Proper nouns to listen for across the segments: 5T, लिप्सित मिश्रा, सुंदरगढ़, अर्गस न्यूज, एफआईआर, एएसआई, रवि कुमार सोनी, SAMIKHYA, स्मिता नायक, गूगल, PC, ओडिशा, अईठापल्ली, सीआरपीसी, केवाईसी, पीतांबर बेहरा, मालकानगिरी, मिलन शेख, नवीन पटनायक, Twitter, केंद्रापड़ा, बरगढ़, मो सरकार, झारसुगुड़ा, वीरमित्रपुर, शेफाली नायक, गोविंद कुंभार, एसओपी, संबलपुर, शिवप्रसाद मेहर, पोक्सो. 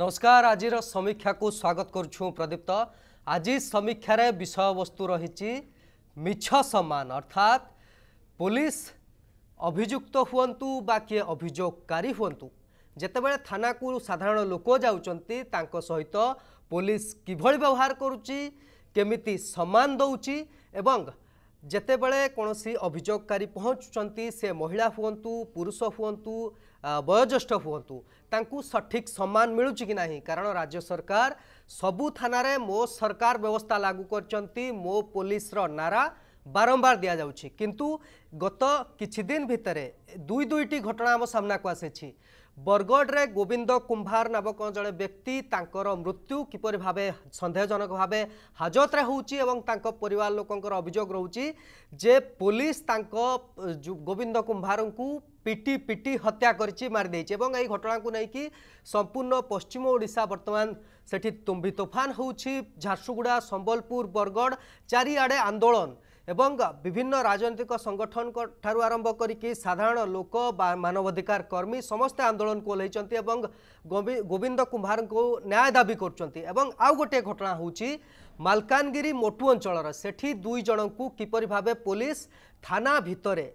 नमस्कार आज समीक्षा को स्वागत करुँ प्रदीप्त। आज समीक्षार विषय वस्तु रही मिछ सम्मान अर्थात पुलिस अभियुक्त हुवंतु बा किए अभियोगकारी हुवंतु जेतेबेले थाना को साधारण लोक जाउचंती तांको सहित पुलिस किभळी व्यवहार करुची केमिति सम्मान दउची एवं जेतेबेले कोनोसी अभियोगकारी पहुँचुचंती से महिला हुवंतु पुरुष हुवंतु वयोज्येष्ठ हुवंतु तांकू सठिक सम्मान मिलूची कि नाही। कारण राज्य सरकार सबु थाना रे मो सरकार व्यवस्था लागू करचंती मो पुलिस रो नारा बारंबार दिया जाउची किंतु गत किछि दिन भितरे दुई दुईटी घटना हम सामना को आसेछि। बरगढ़ रे गोविंद कुंभार नामक जड़े व्यक्ति तांकर मृत्यु किपर भाव संदेहजनक भाव हाजत रे होउची एवं तांको परिवार लोकंकर अभियोग रहउची जे पुलिस तांको गोविंद कुंभारंकू पिटी पिटी हत्या करछि मारि देछि एवं एई घटना को नैकि संपूर्ण पश्चिम ओडिशा वर्तमान सेठी तुम्बी तोफान होउची। झारसुगुड़ा संबलपुर बरगढ़ चारिआडे आंदोलन एवं विभिन्न राजनीतिक संगठन ठारू आरंभ करिके साधारण लोक मानवाधिकार कर्मी समस्त आंदोलन को लेचंती एवं गोविंद कुंभार को न्याय दाबी करचंती। एवं आउ गोटे घटना होउची मालकानगिरी मोटू अंचल सेठी दुई जन को किपरि भाबे पुलिस थाना भितरे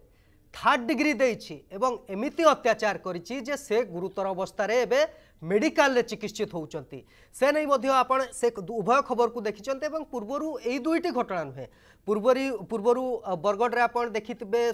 थर्ड डिग्री देछि एवं एमिति अत्याचार करिछि जे से गुरुतर अवस्था रे एबे मेडिकल रे चिकित्सित होउचंती। से नै मध्ये आपण से उभय खबर को देखिचंते एवं पूर्वरु एई दुईटी घटना नुहे पूर्वरु बरगढ़ रे आपण देखिथिबे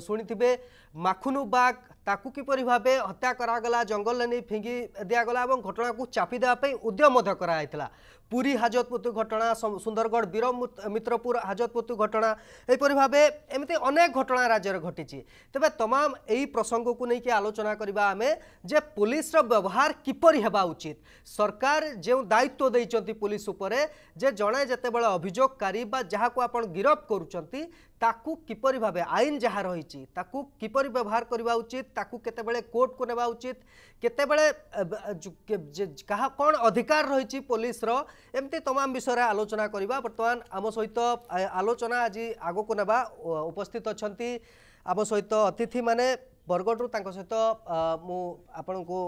सुनिथिबे माखुनु बाग ताकू किपरि भाबे हत्या करागला जंगल ने फिंगी दियागला एवं घटना को चापी देवाई उद्यम कराइला। पुरी हाजतपुतु घटना सुंदरगढ़ वीर मित्रपुर हाजतपुतु घटना एपरि भाबे एमते अनेक घटना राज्य घटिछि। तबे तमाम एई प्रसंग को नैकि आलोचना करबा आमे जे पुलिस रो व्यवहार किपरि हेबा उचित। सरकार जे दायित्व दैचंती पुलिस उपरे जे जणे जेतेबेले अभियोगकारी बा जहाको आपण गिरफ करूचंती ताकू किपरि भाबे आईन जहाँ रही ताकू किपरि व्यवहार करवा उचित ताकू केतेबेले कोर्ट को नेबा उचित केतेबेले कहा कौन अधिकार रही पुलिस रो एमती तमाम विषय आलोचना करवा। बर्तमान आम सहित आलोचना आज आग को नेबा उपस्थित अछंती आम सहित अतिथि माने बरगढ़ तांको सहित मु आपनको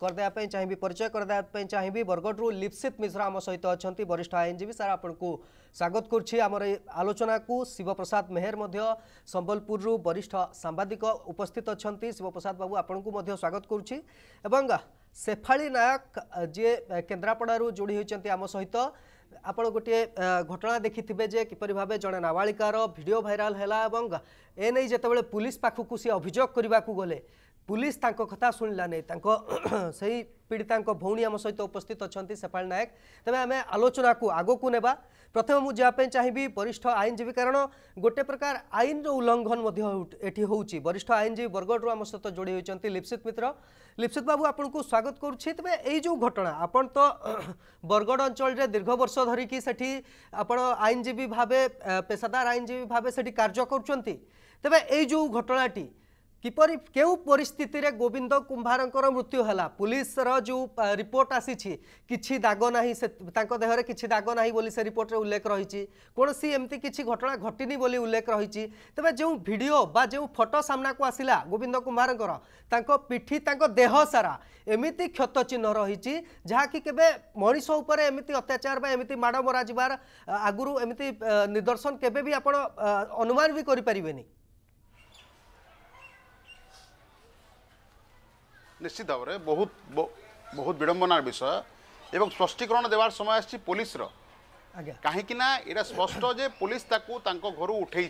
करदेबा पई चाहिबी परिचय करदेबा पई चाहिबी। बरगढ़ लिप्सित मिश्रा आम सहित अछंती वरिष्ठ आईनजीवी सार आपनको स्वागत करछि आमर आलोचना को। शिवप्रसाद मेहर मध्य संबलपुर रु वरिष्ठ सांबादिक उपस्थित अछंती। शिवप्रसाद बाबू आपनको मध्य स्वागत करछि एवं शेफाली नायक जे केन्द्रापड़ा रु जोड़ी होइछंती आम सहित। आप गोटे घटना देखी जे किपर भाव जड़े नाबालिकार भिडियो भाइराल हैला एने जितेबाला पुलिस पाखक सी अभियोग करने को गले पुलिस तांको कथा शुणिलानी से पीड़िता भौणी आम सहित उपस्थित अच्छा शेफाली नायक। तेज आम आलोचना को आग को नेबा प्रथम मुझे चाहिए वरिष्ठ आईनजीवी कारण गोटे प्रकार आईन उल्लंघन ये होची। वरिष्ठ आईनजीवी बरगढ़ आम सहित जोड़ी होती लिप्सित मित्र। लिप्सित बाबू आपको स्वागत करुच्छे। तेज यही जो घटना आपन तो बरगढ़ अंचल में दीर्घ वर्ष धरिकी से आईनजीवी भाव पेशादार आईनजीवी भाव से कार्य कर तेज यही जो घटनाटी किपर के परिस्थिति रे गोविंद कुंभारंकर मृत्यु हला पुलिस रो जो रिपोर्ट आसी छी किछि दाग नाही से तांको देह रे किछि दाग नाही बोली से रिपोर्ट रे उल्लेख रही छी कोनोसी एमती किछि घटना घटिनी बोली उल्लेख रही छी। तबे जो वीडियो बा जो फोटो सामना को आसिला गोविंद कुंभारंकर तांको पिठी तांको देह सारा एमिति क्षत चिन्ह रही छी जहा कि केबे मनीष ऊपर एमिति अत्याचार बा एमिति माड़ मरा जिवार आगुरु एमिति निदर्शन केबे भी आपण अनुमान भी करि परिबेनी। निश्चित भाव में बहुत बहुत विडंबनार विषय एवं स्पष्टीकरण देवार समय आसी पुलिस कहीं ये स्पष्ट जे पुलिस घर उठे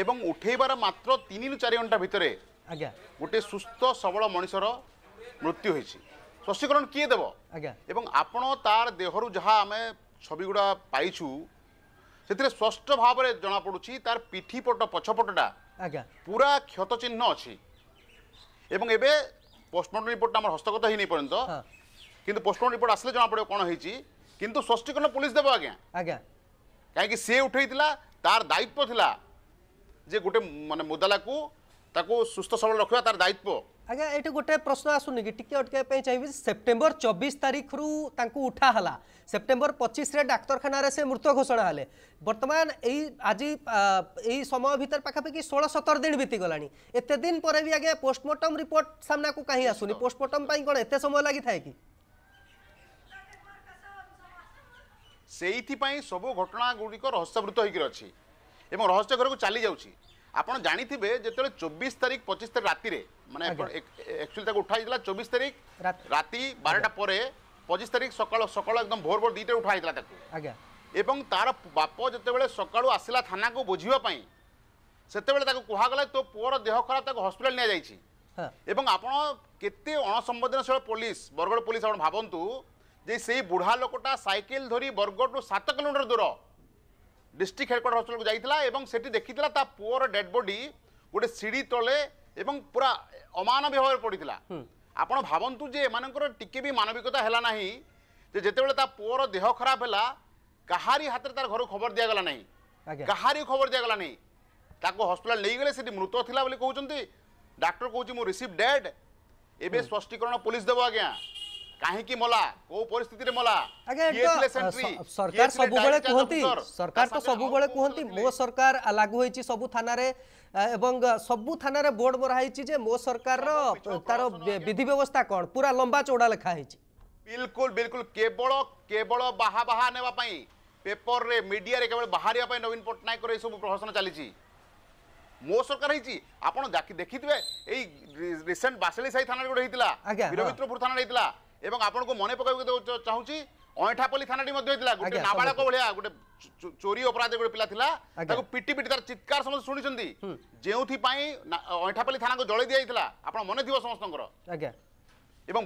एवं उठेबार मात्र 3 रु 4 घंटा भितर गोटे सुस्थ सबल मनुष्यर मृत्यु हो स्पष्टीकरण किए देव एवं आपण तार देहरु जहाँ आम छविगुड़ा पाइछू से स्पष्ट भाव में जना पड़ुछि तार पिठीपट पछपटा पूरा क्षत चिन्ह अच्छी एवं एबे पोस्टमार्टम रिपोर्ट आम हस्तगत हो नहीं पर्यत किंतु पोस्टमार्टम रिपोर्ट आसले जना पड़े कौन किंतु स्पष्टीकरण पुलिस देव आज्ञा कहीं सी उठे तार दायित्व थिला जे गोटे माने मुदाला को सुस्थ सबल रखा तार दायित्व आज्ञा ये गोटे प्रश्न आसुनि कि टी अटक चाहिए सेप्टेम्बर 24 तारीख रु उठाला सेप्टेम्बर 25 डाक्तखाना से मृत घोषणा है बर्तमान आज यही समय भितर पखापाखि 16-17 दिन बीतीगला एत दिन पर भी आज्ञा पोस्टमार्टम रिपोर्ट सामना को कहीं आसुनि पोस्टमार्टम कौन एत समय लगी थाए कि से सब घटना गुड़िक रहस्यवृत होकर अच्छी और रहस्य घर को चली जाऊँगी आपड़ जानी जो 24 तारीख 25 तारीख राति माने एक्चुअली उठाई 24 तारीख राति 12टा पर 25 तारीख सकाल सकाल एकदम भोर भोर 2टे उठाई एवं तार बाप जो सकाल आसला थाना को बुझापी से कहगला तो पुअर देह खराब हस्पिटाल नि जाते अणसंवेदनशील पुलिस बरगढ़ पुलिस आप भावतु जे से बुढ़ा लोकटा साइकिल धरी बरगढ़ रु 7 किलोमीटर दूर डिस्ट्रिक्ट हेडक्वार्टर हस्पिटाल को जाइला एवं सेठी देखिला ता पुअर डेड बॉडी गोटे सीढ़ी तले एवं पूरा अमानवीय भाव पड़ा आपड़ भावतु जे एमं टी भी मानविकता है ना जितेबाला ता पुअर देह खराब है कहारी हाथ तार घर खबर दिगला ना कहारी खबर दिगला ना हस्पिटाल नहीं गले से मृत था कहते डाक्टर कौन मु रिसीव डेड एवं स्पष्टीकरण पुलिस देव आज्ञा काहे मला को परिस्थिति मला सरकार सब बेले कहती सरकार तो सब बेले कहती मो सरकार लागू होई छी सब थाना रे एवं सब थाना रे बोर्ड बराई छी जे मो सरकार रो तार विधि व्यवस्था कोन पूरा लंबा चौड़ा लिखा है छी बिल्कुल बिल्कुल केवल केवल बाहा बाहा नेवा पई पेपर रे मीडिया रे केवल बाहरिया पई नवीन पटनायक रे सब प्रशासन चली छी मो सरकार है आपण देखिथिबे एई रिसेंट बासली साई थाना रे होइतिला वीरमित्रपुर थाना रे होइतिला एवं आपको मन पक चाहिए अईठापल्ली थाना गोटे नाबालक भाया गोटे चोरी अपराध गोटे पिला पिटी पिटी तार चित्कार समस्त शुणी जो अईठापल्ली थाना को जल दिया आप मन थी समस्त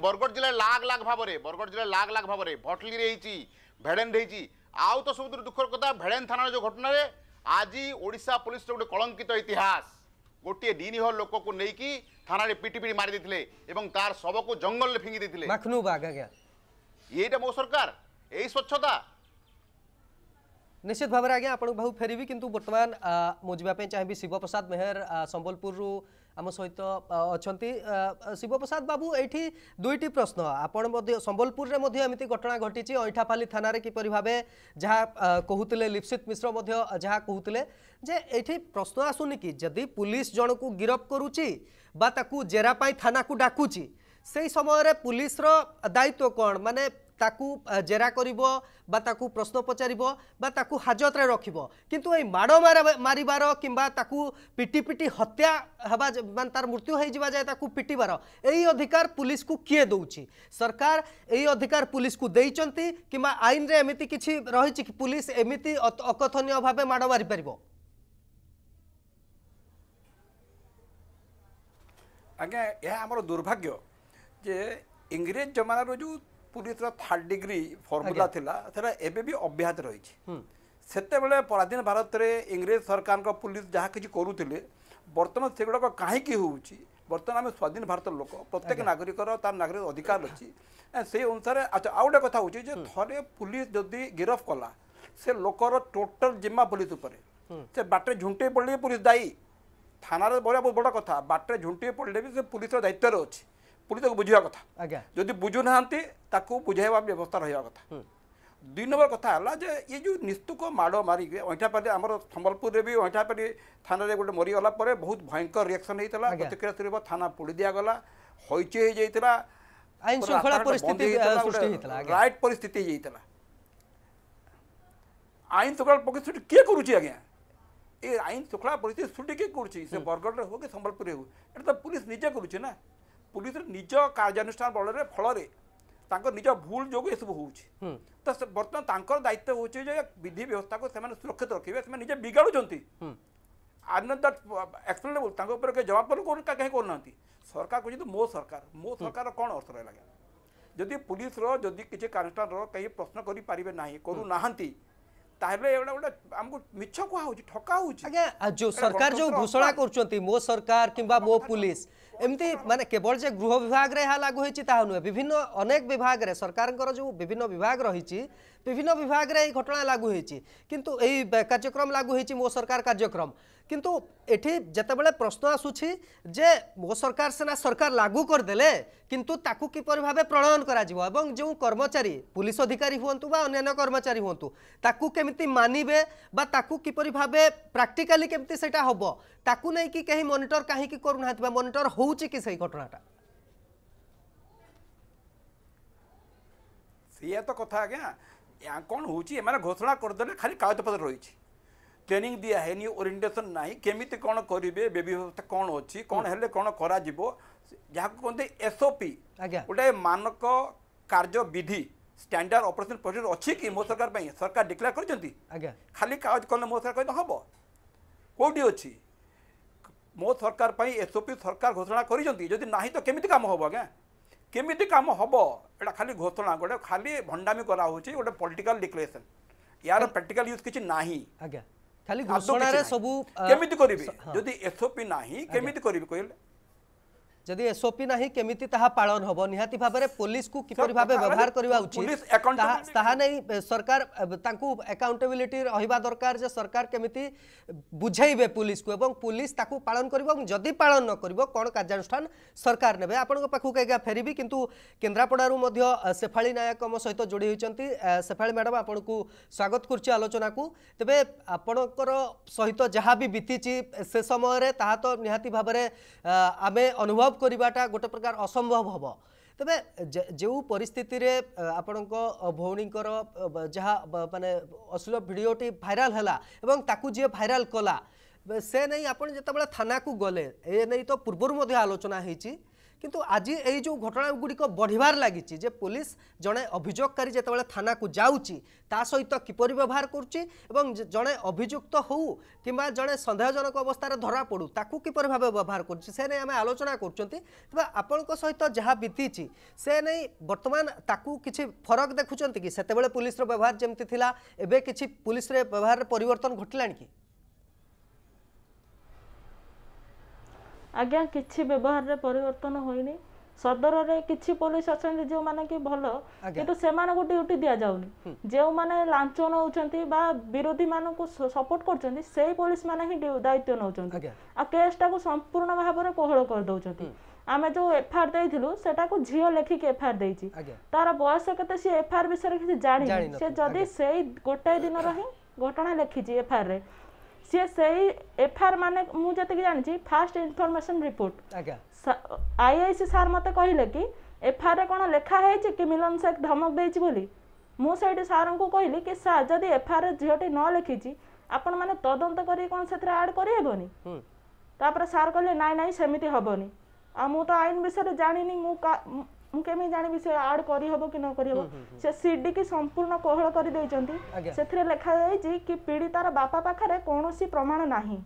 बरगढ़ जिले लाख लाख भाव में बरगढ़ जिले लाख लाख भाव में भटली भेड़ेन आउ तो सब दुखर कथा भेड़ेन थाना जो घटना आज ओडिशा पुलिस गोटे कलंकित इतिहास गोटे निरीह लोक को लेकिन थाना रे पिटी पिटी मारी एवं तार शव को जंगल में फिंगी देते ये मो सरकार यही स्वच्छता निश्चित भाव आज्ञा आपको भाव फेरबी किंतु बर्तमान मुझे चाहिए शिवप्रसाद मेहर संबलपुर रु आम सहित अच्छा शिवप्रसाद बाबू ये दुईटी प्रश्न आपड़ संबलपुर में एमती घटना घटी अईठापाली थाना रे किपर भाव जहाँ कहते लिप्सित मिश्र जहाँ कहते जे ये प्रश्न आसुनि कि जदि पुलिस जन को गिरफ करुच्ची बाकू जेरापाई थाना को डाकुची से समय पुलिस दायित्व कौन माने ताकू जेरा करिबो बा ताकू प्रश्न पचारिबो बा ताकू हाजत रे रखिबो किंतु ए माडो मारिबार किंबा ताकू पिटी पिटी हत्या हबा मान तार मृत्यु होई जिबा जाय ताकू पिटिबार एई अधिकार पुलिस को किए दउची सरकार एई अधिकार पुलिस को देइचंती किंबा आइन रे एमिति किछि रहिछि कि पुलिस एमिति अकथनीय भाबे माडो मारि परिबो आगे या हमर दुर्भाग्य जे इंग्रेज जमाना रो जो पुलिस थर्ड डिग्री फर्मुला था भी अब्याहत रही से पराधीन भारत में इंग्रेज सरकार का पुलिस जहाँ किसी करुले बर्तमान से गुड़ा कहीं बर्तमान आम स्वाधीन भारत लोक प्रत्येक नागरिक तार नागरिक अधिकार अच्छी से अनुसार अच्छा आउ गए कथा हो थे पुलिस जदि गिरफ कला से लोकर टोटल जिम्मा पुलिस से बाटे झुंटे पड़े पुलिस दायी थाना बड़ा बहुत बड़ कथा बाटे झुंटे पड़े भी से पुलिस दायित्व अच्छी पुलिस को बुझा कथा जदि बुझू ना बुझाइवा व्यवस्था रहा कथा दुई नंबर कथा है ये जो निस्तुक माड़ मारिक अईठापाली आम संबलपुर में भी अईठापाली थाना गोटे मरीगला बहुत भयंकर रिएक्शन होता प्रतिक्रिया थाना पोड़ी दिगला हईचे राइट परिस्थिति आईन श्रृंखला पक्ष किए करुच्ची आज्ञा ये आईन श्रृंखला परिस्थिति सुटी किए कर बरगढ़ हो कि संबलपुर हो तो पुलिस निजे करुच्ची ना पुलिस निज कार्यानुष्ठान बल फल निज भूल जो ये सब हो तो बर्तमान दायित्व हो विधि व्यवस्था को सुरक्षित रखिए निजे बिगाड़ुंट आर दैट एक्सप्लेनेबल जवाब कहीं करना सरकार कहते मो सरकार कौन अर्थ रहा जदि पुलिस किसी कार्यानुष्ठान कहीं प्रश्न करें ना करूना सरकार जो घोषणा करो सरकार कि मो पुलिस एमती माने केवल जे गृह विभाग रे हा लागू होईची ता नुहे विभिन्न अनेक विभाग रे सरकारंकर जो विभिन्न विभाग रहीची विभिन्न विभाग रे घटना लागू होईची किंतु एई कार्यक्रम लागू होईची मो सरकार कार्यक्रम किंतु एठी जतेबेले प्रश्न आसुची जे मो सरकार सेना सरकार लागू कर देले किंतु ताकू किपर भाबे प्रणयन करा जिवो एवं जो कर्मचारी पुलिस अधिकारी होंतु बा अन्य कर्मचारी होंतु ताकू केमिति मानिबे बा ताकू किपर भाबे प्रैक्टिकली केमिति सेटा होबो ताकू नै कि केही मॉनिटर काहे कि करू नाथबा मॉनिटर हो सही घटनाटा सीए तो कथा आज्ञा या कौन होने घोषणा करदे खाली कागजपत्र रही ट्रेनिंग दिया है नी ओरिएंटेशन ना केमिति कौन करेंगे व्यवस्था कौन अच्छी कौन हेले कौन करा जीवो जहाँको कहते एसओपी गोटे मानक कार्य विधि स्टैंडर्ड ऑपरेशन प्रोसीजर अच्छी कि मो सरकार सरकार डिक्लेयर कर खाली कागज कले मो सरकार कह हम कौटी अच्छी मो सरकार एसओपी सरकार घोषणा करी ना तो केमिति काम हम आज्ञा केमिति काम हम एटा खाली घोषणा गोटे खाली भंडामी करा होची गोटे पॉलिटिकल डिक्लेरेशन यार प्रैक्टिकल यूज किछि नाही आज्ञा खाली घोषणा रे सब केमिति करिबे जदी एसओपी नाही केमिति करिबे कहले जदी एसओपी नाही केमिति ताहा पालन होबो निहाती भाबरे पुलिस को किपर भाबे व्यवहार करबा उचित पुलिस अकाउंटेबिलिटी ताहा नै सरकार तांकू अकाउंटेबिलिटी रहिबा दरकार जे सरकार केमिति बुझाइबे पुलिस को एवं पुलिस ताकू पालन करबो जदी पालन न करबो कोन कार्यानुष्ठान सरकार नेबे आपन पाखु केगा फेरीबी किंतु केंद्रापड़ा रु मध्य सेफाली नायक हम सहित जोड़ी होइचंती सेफाली मैडम आपन को स्वागत करछि आलोचना को तबे आपनकर सहित जहा भी बीतीची से समय रे ताहा तो निहाती भाबरे आमे अनुभव करवाटा गोटे प्रकार असंभव हम तबे जो परिस्थिति रे आपण भौणीकर जहाँ माने अश्लील भिडटी भाइराल हैला एवं ताकू जे भाइराल कला से नहीं आपण जतबेला थाना को गले ए नहीं तो पूर्वर मध्य आलोचना होईची किंतु आज ये जो घटना गुड़िक बढ़वार लगी पुलिस जड़े अभियोगकारी जितेबाला थाना को जाऊँगी ता सहित किपर व्यवहार कर जड़े अभियुक्त हो कि जड़े सन्देहजनक अवस्था धरा पड़ू ताकू किपर भाव व्यवहार करें आलोचना कर सहित जहाँ बीती से नहीं बर्तमान ताकू किसी फरक देखुं कि से पुलिस व्यवहार जमी थी एवं किसी पुलिस व्यवहार परिवर्तन घटला कि आज्ञा किसी व्यवहार रे परिवर्तन होइनी सदर रे किसी पुलिस अछन जो माने कि भल किंतु से माने को ड्यूटी दिया जाउनी जे माने लांचो नउचंती बा विरोधी माने को सपोर्ट करचंती सेही पुलिस माने ही दायित्व नउचंती आ केसटा को संपूर्ण भाव रे कोहळ कर दउचंती आमे जो एफआईआर देइथिलु सेटा को झियो लेखि के एफआईआर देइची तार बयस केते से एफआईआर विषय किसी जानि से जदी सेही गोटे दिन रही घटना लेखिची एफआईआर रे सी से एफआईआर माने मु जते कि जानि छी फास्ट इनफॉरमेशन रिपोर्ट आईआईसी सार मते कहिले कि एफआईआर रे कोन लेखा है जे कि मिलन शेख धमक देछि बोली मु साइड सारन को कहली कि सार जदी एफआईआर रे झियोटी न लेखि छी आपण माने तदंत करी कोन सेत्र ऐड करी हेबोनी तापर सार कहले नाइ नाइ सेमिति हेबोनी आ मु तो आइन विषय रे जानिनी मु केमे जानि विषय ऐड करी हेबो कि न करी हेबो से सीडी की संपूर्ण कोहळ करी देइ चंती सेथरे लेखा जाय जे कि पीड़ितार बापा पाखरे कोनोसी प्रमाण नाही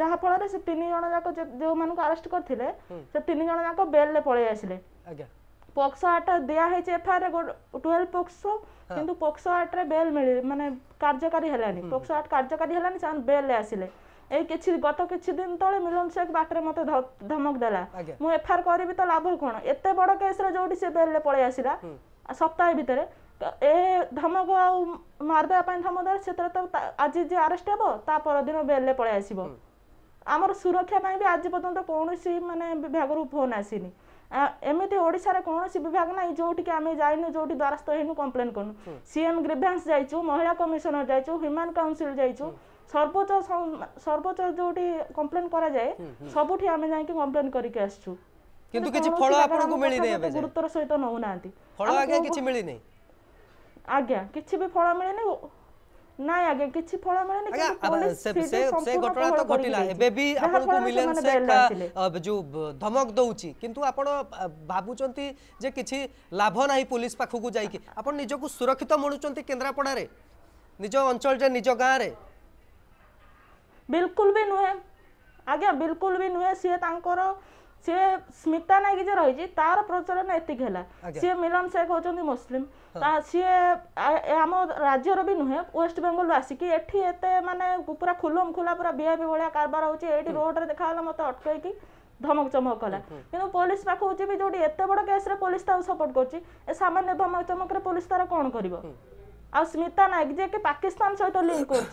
जहा फल रे से तीन जण जाक जे मानु अरेस्ट करथिले से तीन जण जाक बेल ले पळे आसिले आज्ञा पोक्सो आटा दिया हे जे एफआर 12 पोक्सो किंतु पोक्सो आट रे बेल मिले माने कार्यकारी हेलानी पोक्सो आट कार्यकारी हेलानी सान बेल ले आसिले ए किछि गत किछि दिन तळे मिलन शेख बाटरे मते धमक देला मु एफआर करबी त लाभ कोन एते बड़ केस रे जोडी से बेल ले पळे आसीला सप्ताह भीतर ए धमक मारबा पय धमदार क्षेत्र त आज जे अरेस्ट हेबो ता पर दिन बेल ले पळे आसीबो आमर सुरक्षा पय भी आज पर्यंत कोनोसी माने विभाग रु फोन आसीनी एमिति ओडिसा रे कोनोसी विभाग नाही जोटी के आमे जाइनु जोटी द्वारस्थ हेनु कंप्लेन करनु सीएम ग्रीवेंस जाइचो महिला कमिश्नर जाइचो ह्यूमन काउंसिल जाइचो सर्वोच्च सर्वोच्च जोटी कंप्लेन करा जाए सबुठी आमे जाय कि कंप्लेन करी के आछू किंतु किछि फल आपन को मिलि नै एबे गुरुतर सहित नउ नांती फल आगे किछि मिलि नै आज्ञा किछि भी फल मिलि नै नाय आगे किछि फल मिलि नै कि से घटना तो घटिला एबे भी आपन को मिलन से जो धमक दउची किंतु आपन भाबुचंती जे किछि लाभ नाही पुलिस पाखु को जाय कि आपन निज को सुरक्षित मणुचंती केंद्रापड़ा रे निज अंचल रे निज गां रे बिल्कुल भी नुहे आज्ञा बिल्कुल भी नुहे सी सी स्मिता नायक जो रही तार प्रचलन एतिक सी मिलन शेख होचंदी मुस्लिम सी आम राज्यर भी नुहे वेस्ट बेंगल आसिक माने पूरा खुलम खुला पूरा बीआईपी भाया कारबार होती रोड रे देखा मत अटकई धमक चमक कला कि पुलिस पाखु जी जो एत बड़ केस पुलिस सपोर्ट कर सामान्य धमक चमक पुलिस तार कौन कर स्मिता नायक जे कि पाकिस्तान सहित लिंक कर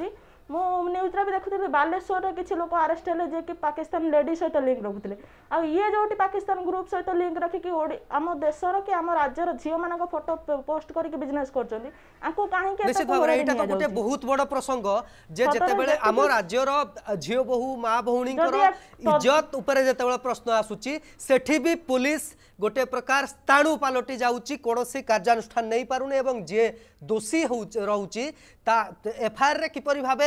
न्यूज भी देखुी बालेश्वर किसी लोक आरेस्ट है कि पाकिस्तान लेडीज सहित लिंक रखुते आ ये जो पाकिस्तान ग्रुप सहित लिंक रखिकी आम देशर कि आम राज्यर झील मान फोटो पोस्ट करके बिजनेस करते बहुत बड़ प्रसंग जे आम राज्यर झील बहु माँ भौणी इज्जत उपर प्रश्न आसूची सेठी भी पुलिस गोटे प्रकार स्थाणु पलटि जाऊँगी कौन से कार्यानुष्ठान नहीं पारुने एवं जे दोषी रोचे एफआईआर रे किपर भाव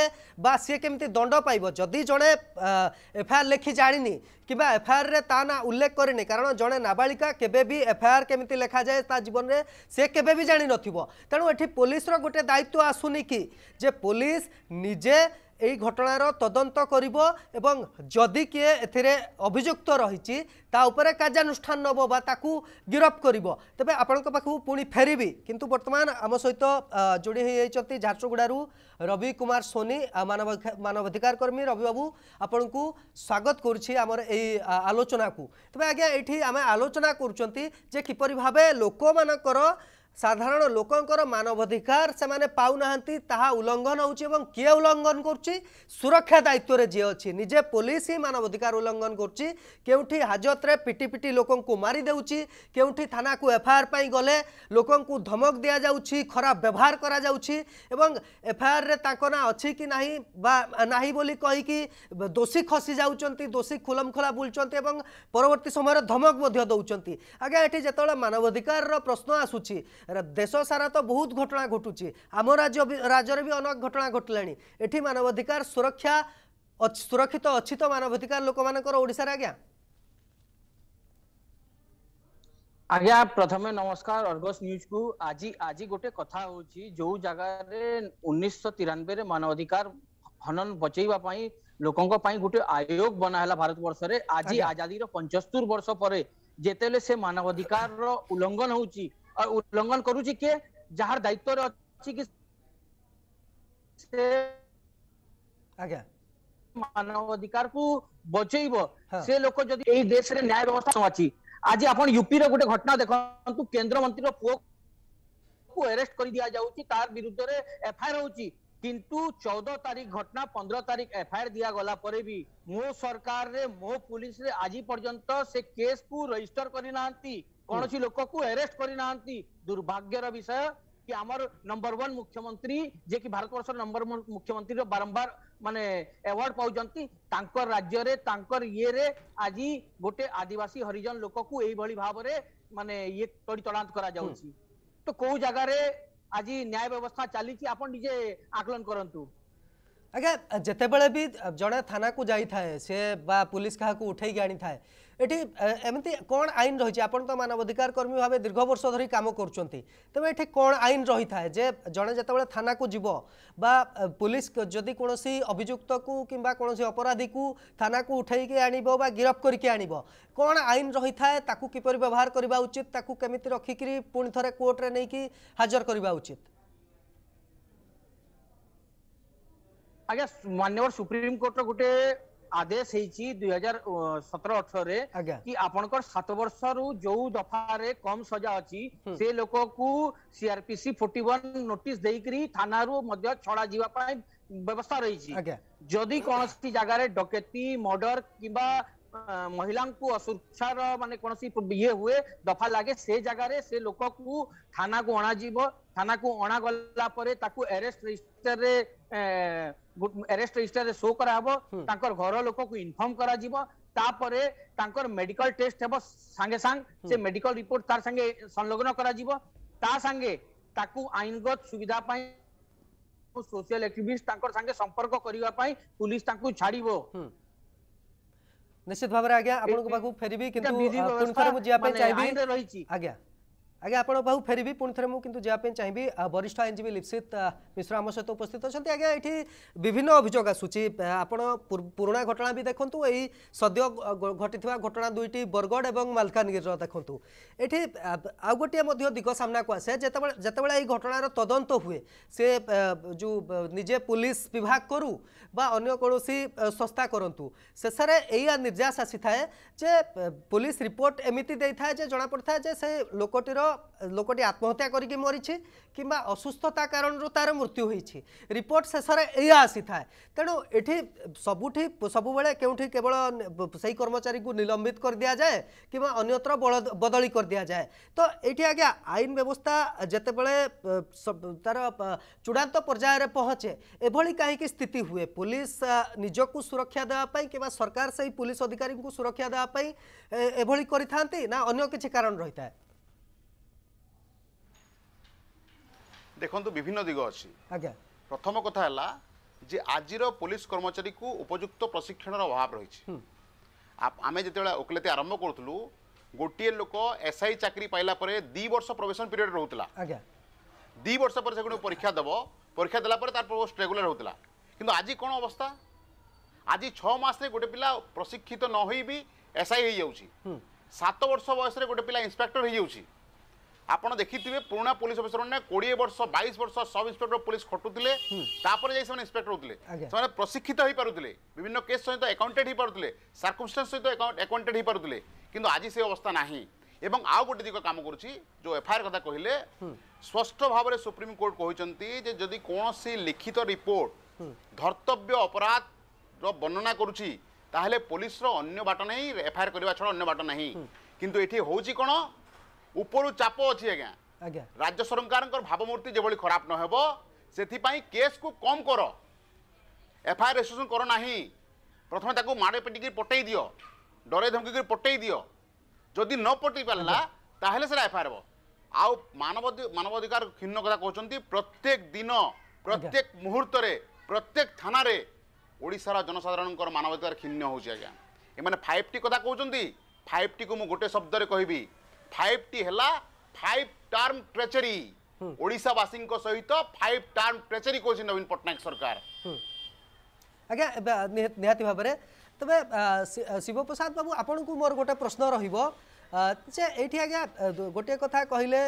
बा सी केमती दंड पाइब जदि जड़े एफआईआर लेखि जानी कि एफआईआर रे ता ना उल्लेख करनी कारण जड़े नाबालिका केबे भी एफआईआर केमती लेखा जाए ता जीवन में से केबे भी जानी नथिबो तेणु एठी पुलिस रो गोटे दायित्व आसुनी कि जे पुलिस निजे यही घटनार तदंत एवं जदि किए ए अभियुक्त रही कार्यानुष्ठान नब बा गिरफ कर तेज आपको पुणी फेरबी किंतु वर्तमान आम सहित जोड़ी होती झारसुगुड़ू रवि कुमार सोनी मानवाधिकार कर्मी रवि बाबू आपण को स्वागत करमर यही आलोचना को तेज आज्ञा ये आम आलोचना करपर भाव लोक मानकर साधारण लोकंकर मानवाधिकार से माने पाउनाहंती ताहा उल्लंघन होउची एवं किए उल्लंघन करुची सुरक्षा दायित्व रे जे अछि निजे पुलिस ही मानवाधिकार उल्लंघन करुची केउठी हाजत रे पिटी पिटी लोकन को मारी देउची केउठी थाना को एफआईआर पई गले लोकन को धमक दिया जाउची खराब व्यवहार करा जाउची एवं एफआईआर रे ताको ना अछि कि नाही बा नाही बोली कहि कि दोषी खसी जाउचंती दोषी खुलमखोला बुलचंती एवं परवर्ती समय रे धमक मध्य दउचंती आगे एठी जेतोला मानवाधिकार रो प्रश्न आसुची देश सारा तो बहुत घटना घटुची आम राज्य भी अनेक घटना घटलाणी एठी मानवाधिकार सुरक्षा सुरक्षित अच्छी तो मानवाधिकार लोक मानकर ओडिसा रे आज्ञा आज्ञा प्रथम नमस्कार अर्गस न्यूज को आज आज गोटे कथा होची जो जगह रे 1993 रे मानवाधिकार हनन बचेबा पई लोकन को पई गोटे आयोग बनाहला भारत वर्ष रे आज आजादी रो 75 वर्ष परे जेतेले से मानवाधिकार रो उल्लंघन होची और उल्लंघन करुची के जहार दायित्व रही कि मानवाधिकार को बचेब से लोक जब यही देश रे न्याय व्यवस्था अच्छी आज आप यूपी रो गोटे घटना देखु केंद्र मंत्री रो पुओ को अरेस्ट कर दिया जाउची तार विरुद्ध रे एफआईआर होची किंतु 14 तारीख घटना 15 तारीख एफआईआर दिया गला परे भी मो सरकार रे मो पुलिस रे आज पर्यंत से केस को रजिस्टर कर कौन सी लोक को अरेस्ट करना दुर्भाग्यर विषय कि आमर नंबर 1 मुख्यमंत्री जे कि भारत वर्ष नंबर 1 मुख्यमंत्री बारंबार माने अवार्ड पाउजंती तांकर राज्य रे तांकर ये रे आज गोटे आदिवासी हरिजन लोक को यही भाव माने ये तड़ी तड़ांत करा जाउची तो को जगह रे आज न्याय व्यवस्था चली आपण निजे आकलन करंतु आगे जिते बड़े भी जड़े थाना को जाई थाए से बा पुलिस क्या उठे आनी थाए ये एमती कौन आईन रही आप मानवाधिकार कर्मी भाव दीर्घ वर्ष धरी काम करते तेज ये कौन आईन रही थाए जे जड़े जो थाना को जीव बा पुलिस जदि कौन अभियुक्त को कि कौन अपराधी को थाना को उठेक आनब गिरफ करके आनब कौन आईन रही थाए ताकू किपर व्यवहार करवा उचित ताकू केमिति रखिकी पुणी थे कोर्टे नहीं कि हाजर करवा उचित आज्ञा माननीय सुप्रीम कोर्ट गोटे आदेश है 2017-18 कि आपनकर 7 वर्ष रु जो दफा रे कम सजा अच्छी से लोक को सीआरपीसी 41 नोटिस देकरी थाना रु मध्य छड़ा जीवा पाए व्यवस्था रही जदि कौन सी जगह रे डकैती मर्डर किबा महिला को असुरक्षार माने कौन सी ये हुए दफा लगे से जगह रे से लोक को थाना को अणाजीव थाना को अणा गला परे ताकू अरेस्ट रजिस्टर रे शो कराबो तांकर घर लोक को इनफॉर्म करा जीवो तापरे तांकर मेडिकल टेस्ट हेबो संगे संग से मेडिकल रिपोर्ट तार संगे संलग्न करा जीवो ता संगे ताकू आइनगत सुविधा पाई सोशल एक्टिविस्ट तांकर संगे संपर्क करिवा पाई पुलिस तांकू छाड़ीबो निश्चित भाव रे आज्ञा आपन को बाकू फेरबी किंतु पुनथर मु जिया पे चाहबी आज्ञा आज्ञा आपण पाऊ फेरिबी पुण थरे मु किंतु जापे चाहिबी वरिष्ठ एनजीबी लिप्सित मिश्रा आम सहित उपस्थित अछंती। आज्ञा एठी विभिन्न अभियोग आसुची आपण पुराणा घटना भी देखंतु एई सद्य घटितवा घटना दुईटी बरगड एवं मालकानगिर देखंतु एठी आ गोटिया मध्ये दिग सामना को आसे जेतेबेला एई घटनार तदंत हुए से जो निजे पुलिस विभाग करू बा अन्य कोनोसी संस्था करंतु शेषरे एई निर्देश आसी थाए जे पुलिस रिपोर्ट एमिति देइ थाए जे जणा पड़ता जे से लोकटीर लोकटी आत्महत्या करिके मरीछे किंबा असुस्थता कारण तार मृत्यु होईछे रिपोर्ट शेषर एया आसी थाए। तेणु एठी सबुठी सबु बेले केउठी केवल सेही कर्मचारी को निलंबित कर दिया जाए किंबा अन्यत्र बदली कर दिया जाए तो एठी आज्ञा आईन व्यवस्था जेतेबेले तार चूड़ांत पर्यायर पहुँचे एभली काहींकि स्थिति हुए पुलिस निजकू सुरक्षा देवाई किंबा सरकार से पुलिस अधिकारी को सुरक्षा देवाई एभली करिथांती ना अन्य किछि कारण रही थाए। देखो विभिन्न दिग अच्छी प्रथम कथा है आज पुलिस कर्मचारी को उपयुक्त प्रशिक्षण अभाव रही आम जिते ओकलती आरंभ करूँ गोटे लोक एसआई चाकरी पाइला दी वर्ष प्रोबेशन पीरियड रोला दी वर्ष पर परीक्षा देव परीक्षा देलापर तार पोस्ट रेगुलर होता कि आज कौन अवस्था आज छस गोटे पिला प्रशिक्षित न हो भी एसआई हो जाऊँ 7 वर्ष बयस गोटे पिला इंस्पेक्टर हो जाऊँ आपड़ देखि पुराणा पुलिस अफिसर मैंने 20 वर्ष 22 वर्ष सब इन्स्पेक्टर पुलिस खटुले इंस्पेक्टर होते प्रशिक्षित हो पारे विभिन्न केस सहित एकाउंटेड हो पारे सर्कमस्टेंस सहित एकाउंटेड हो पारे कि आज से अवस्था नहीं एवं आउ गोटे दिग काम करो एफआईआर कथा कहले स्पष्ट भाव में सुप्रीमकोर्ट कहते जदि कौन सी लिखित रिपोर्ट धर्तव्य अपराध वर्णना करुच्चे पुलिस अन्य बाट नहीं एफआईआर करने छड़ा अन्य बाट नहीं किंतु ये हूँ कौन उपरू चाप अच्छी आज्ञा राज्य सरकार भावमूर्ति जो खराब न हो से केस को कम कर एफआईआर रेजिस्ट्रेशन कर ना प्रथम माड़े पिटिकी पटे दि डरे धमकी पटे दि जदि न पटे पारा ताल से एफआईआर हे आउ मानवाधिकार क्षीण कथा कहते प्रत्येक दिन प्रत्येक मुहूर्त प्रत्येक थाना ओडिशार जनसाधारण मानवाधिकार क्षीण होज्ञा एम 5T कथा कहते 5T को मुझे गोटे शब्द कहबी 5T हला 5 टर्म ट्रेचरी ओडिशावासी सहित 5 टर्म ट्रेचरी कहते नवीन पट्टनायक सरकार। आज्ञा निहाती भाव में तबे शिवप्रसाद बाबू आपण को मोर गोटे प्रश्न रहिबो जे एठी आज्ञा गोटे कथा कहले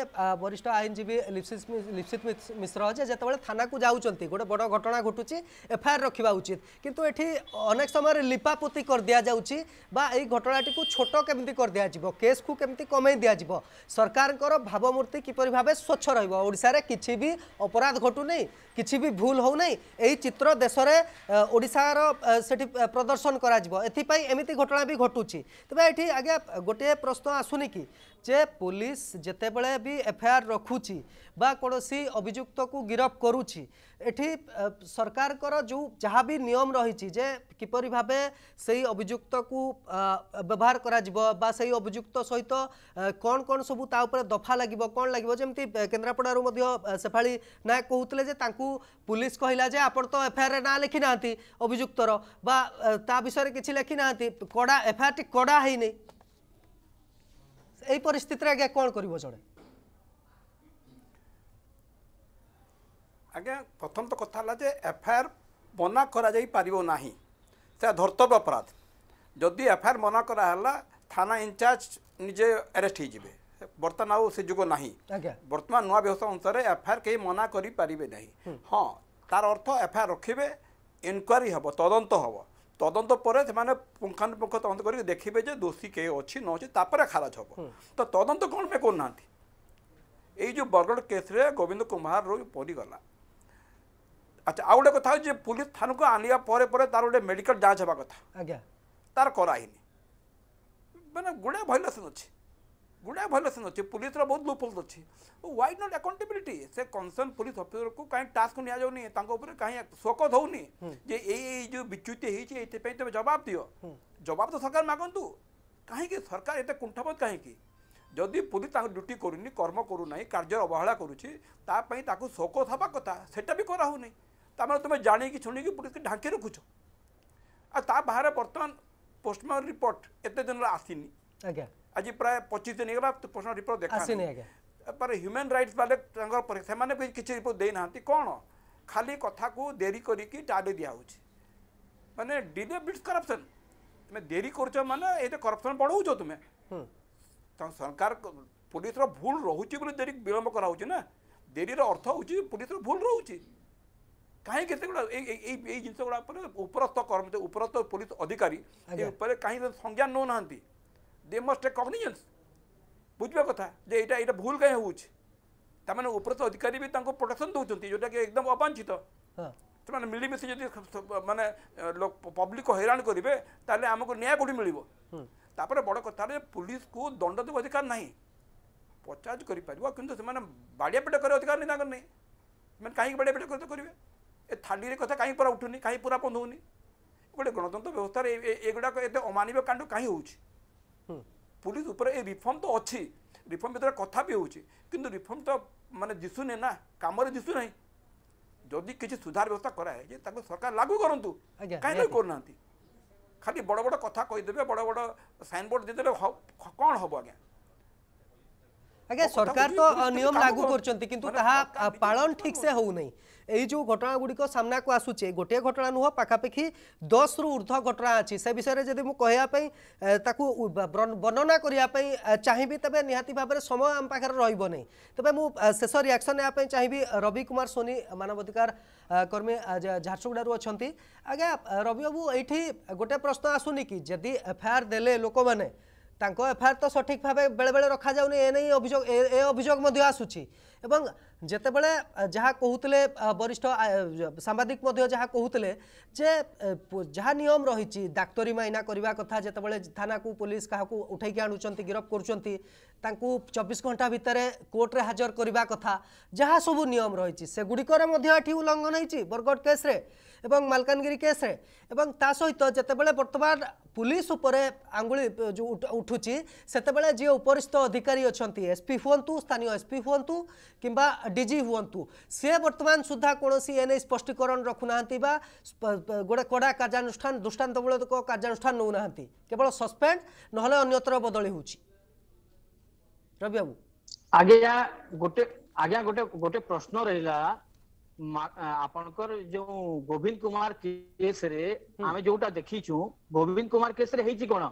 वरिष्ठ आईनजीवी लिप्सित मिश्र जे जेतेबेले थाना को जाउचंती गोटे बड़ घटना घटुची एफआईआर रखा उचित किंतु एठी अनेक समय लिपापोती कर दिया जाउची बा एई घटनाटी को छोट केमिति कर दिया जिवो केस को केमिति कमे दिया जिवो सरकारकर भावमूर्ति किपरि भाबे स्वच्छ रहिबो ओडिसा रे किछि भी अपराध घटु नै किछि भी भूल हो नै एई चित्र देश रे ओडिसा रो सेठी प्रदर्शन करा जिवो एथि पई एमिति घटना भी घटुची। तबे एठी आज्ञा गोटे प्रश्न आसुनी कि जे पुलिस जेतेबेले भी एफआईआर रखुची बा कोनोसी अभियुक्त को गिरफ करुची एठी सरकार कर जो जहाँ भी नियम रही जे किपरि भाबे सेही अभियुक्त को व्यवहार करा जिवो बा सेही अभियुक्त सहित कौन कौन सब ता ऊपर दफा लागिवो कौन लागिवो जेमती केन्द्रापड़ारू मध्य सेफाली नायक कहूतले जे तांकू पुलिस कहला जे आपण तो एफआईआर रे ना लिखि नांती अभियुक्तर बा ता विषय रे किछि लिखि नांती कड़ा एफआईआर टी कड़ा है नै परिस्थिति आज्ञा कौन कर प्रथम तो कथा है एफआईआर मना करना से धर्तव्य अपराध जदि एफआईआर मना कराला थाना इंचार्ज निजे अरेस्ट हो बर्तमान आउ से जुग ना बर्तमान नुआ व्यवस्था अनुसार एफआईआर कहीं मना करें ना हाँ तार अर्थ एफआईआर रखिए इनक्वारी हे तदंत हे तदंत पर पुंखानुपुख तदंत कर देखिए जो दोषी के अच्छी न अच्छी तापर खारज हम तो तदंत कौन पे करना ये बरगड़ केस्रे गोविंद कुमार रो पड़गला। अच्छा आउ गोटे कथा हो पुलिस थाना को आने पर तार गोटे मेडिकल जांच हवा कथा तार कराई मैंने गुड़ाए भैलेसन अच्छी पुलिस बहुत लूपहोल्स अच्छी व्हाई नॉट अकाउंटेबिलिटी से कंसर्न पुलिस अफिसर को कहीं टास्क को नि कहीं शोकत होनी जो विच्युति तुम जवाब दियो जवाब तो सरकार मागंतु कहीं सरकार ये कुंठाबोध कहीं जदि पुलिस ड्यूटी करूनी कर्म करूना कार्य अवहेला करुच्ची शोकत हवा कथा सेटा भी कराऊनी तुम जाणी शुणी पुलिस की ढांकी रखुच आ ता बाहर बर्तमान पोस्टमार्टम रिपोर्ट एत दिन आसीनी आज प्राय 25 दिन होगा तो पोस्टमार्टम रिपोर्ट देखा पर ह्यूमन राइट्स वाले से रिपोर्ट दे ना कौन खाली कथा को देरी करके टाड़ी दिया माने डिले बिट्स करप्शन तुम देरी कर माने ये करप्शन बढ़ाऊ तुम्हें तो सरकार पुलिस भूल रोचे बोले देरी विलम्ब कराऊँ ना देरीर अर्थ हो पुलिस भूल रोचे कहीं के जिन गुड़ा उपरस्थ कर्म उपरस्थ पुलिस अधिकारी कहीं संज्ञान नौ ना दे मस्ट टेक कॉग्निजेंस बुझे कथा जे यहाँ भूल कहीं होने उपरस्थ अधिकारी भी प्रोटेक्शन दौरान जोटा कि एकदम अवांछित से मिलमिशी जो मानने पब्लिक को हैरान करेंगे तेल आमको न्याय कौटी मिले बड़ कथा पुलिस को दंड देव अधिकार ना पचाज कर बाड़िया पेट कर अधिकार नहीं नहीं कहीं बाड़िया पेट करते करेंगे ए थाली कथा कहीं पूरा उठुनी कहीं पूरा बंद होनी गोटे गणतंत्र व्यवस्था एगुड़ाक ये अमानवीय कांड कहीं हो पुलिस उपर ए रिफॉर्म तो अच्छी रिफॉर्म भर कथा भी होंतु रिफॉर्म तो मानने दिशुने ना कम दिशुना जदि किसी सुधार व्यवस्था कराए सरकार लागू करूँ कहीं करना खाली बड़ बड़ कथा कहीदेवे बड़ बड़ साइन बोर्ड देदेवे कौन हम आज्ञा आज्ञा सरकार तो नियम लागू कर ठीक से हो नहीं ये जो घटना गुड़िक सामना को आसूचे गोटे घटना नुह पाखापाखि 10 रु ऊर्ध घटना अच्छी से विषय में जब मुझे वर्णना करने चाहिए तेज निहाती भाव में समय आम पाखे रही तेज मुझे शेष रिएक्शन ने चाहिए रवि कुमार सोनी मानवाधिकार कर्मी झारसुगुड़ू अच्छा आज्ञा रवि बाबू ये गोटे प्रश्न आसूनी कि जदि एफआईआर देले लोक मैंने एफआईआर तो सठिक भाव बेले बेले रखा जाऊनी एने अभियोग अभियोग आसूची एवं जिते बड़े जहाँ कहते वरिष्ठ सांबादिक जहाँ कहते जे जहाँ नियम रही डाक्तरी माइना करवा कथा जिते बड़े थाना को पुलिस क्या उठे आणुंट गिरफ कर 24 घंटा भितर कोर्टे हाजर करवा कथा जहाँ सबू नियम रही सेगुड़िकर उल्लंघन होती बरगढ़ केस्रे एवं मालकानगिरी केस्रे एवं ता सहित जितेबाला बर्तमान पुलिस उपरे आंगुली जो उठुची सेतेबाला जी उपरिस्थ अधिकारी अच्छा एसपी हुंतु स्थानीय एसपी हुंतु किंबा डीजी हुंतु से बर्तमान सुधा कौन एने स्पष्टीकरण रखुना गोटे कड़ा कार्यानुष्ठान दृष्टान्तमूलक कार्यानुष्ठान नौना केवल सस्पेंड ना अन्यत्र बदली हो रवि बाबू आज्ञा गोटे प्रश्न रहा आपनकर जो गोविंद कुमार केस रे आमे जोटा देखिछु गोविंद कुमार केस रे हेछि कोन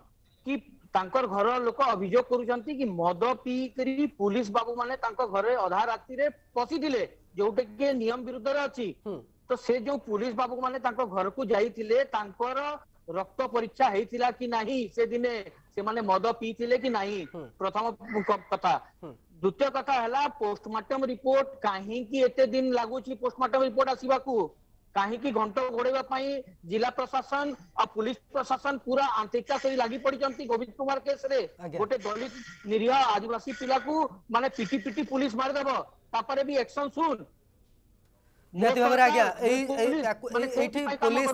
कि तांकर घर लोक अभियोग करूछंती कि मद पी करी पुलिस बाबू माने तांकर घरे आधा राती रे पसिदिले जोटे के नियम विरुद्ध रे अछि तो से जो पुलिस बाबू माने तांकर घर को जाईतिले तांकर रक्त परीक्षा हेतिला कि नाही से दिने से माने मद पीतिले कि नाही प्रथम कथा द्वितीय कथा है पोस्टमार्टम रिपोर्ट कहीं एते दिन लगुच पोस्टमार्टम रिपोर्ट आसवा को कहीं घंट घोड़ाई जिला प्रशासन और पुलिस प्रशासन पूरा आंतरिका से लगी पड़ी गोविंद कुमार केस रे गोटे दलित निरीह आदिवासी पिला को माने पिटी पिटी पुलिस मारिदेव तापर भी एक्शन सुन पुलिस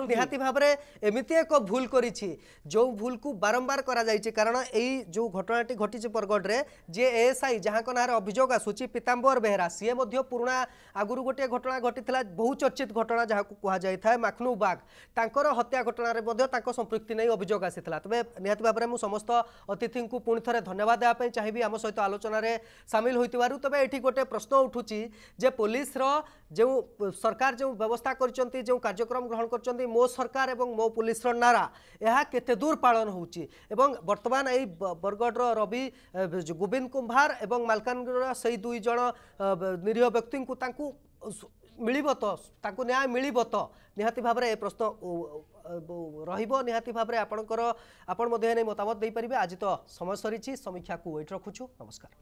निहाती भावरे एमिति एक भूल करिछि जो भूल को बारंबार करा जाइछि कारण एई जो घटनाटी घटिछि बरगढ़ रे जे एएसआई जहाँ नारे अभियोग आसूची पीतांबर बेहरा सीए मध्य पुराणा आगुरु गोटे घटना घटिथिला बहु चर्चित घटना जहाँ कहा जाए माखनू बाग तांकर हत्या घटना मध्य तांको संपृक्ति नहीं अभियोग आसीथिला तबे निहाती भावरे मु समस्त अतिथि को पुणी थे धन्यवाद देवाई चाहिए आम सहित आलोचन में सामिल होइथिबारु तबे एठी गोटे प्रश्न उठुछि जे पुलिस रो जे सरकार जो व्यवस्था करचंती जो कार्यक्रम ग्रहण करचंती मो सरकार एवं मो पुलिस नारा यह केते दूर पालन होउची एवं वर्तमान एई बरगढ़ रवि गोविंद कुंभार एवं मालकानगिर सही दुई जन निरीह व्यक्ति को तांकू मिलिबो तो तांकू न्याय मिलिबो तो निहाती भाव में प्रश्न रहिबो निहाती भाव में आपनकर आपण मध्ये नै मतामत देई परिबे आज तो समय सरीची समीक्षा को वेट रखुछु नमस्कार।